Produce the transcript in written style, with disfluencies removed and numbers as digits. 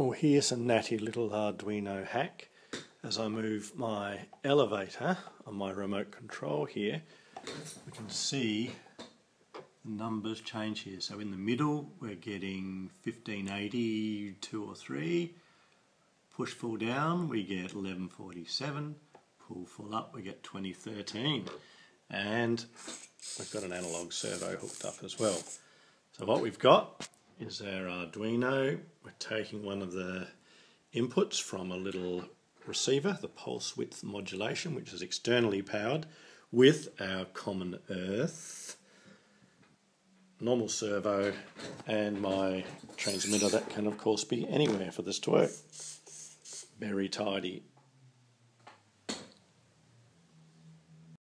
Well, here's a natty little Arduino hack. As I move my elevator on my remote control here, we can see the numbers change here. So in the middle we're getting 1580, 2 or 3. Push full down we get 1147. Pull full up we get 2013. And we've got an analog servo hooked up as well. So what we've got is our Arduino. We're taking one of the inputs from a little receiver, the pulse width modulation, which is externally powered, with our common earth, normal servo, and my transmitter that can of course be anywhere for this to work. Very tidy.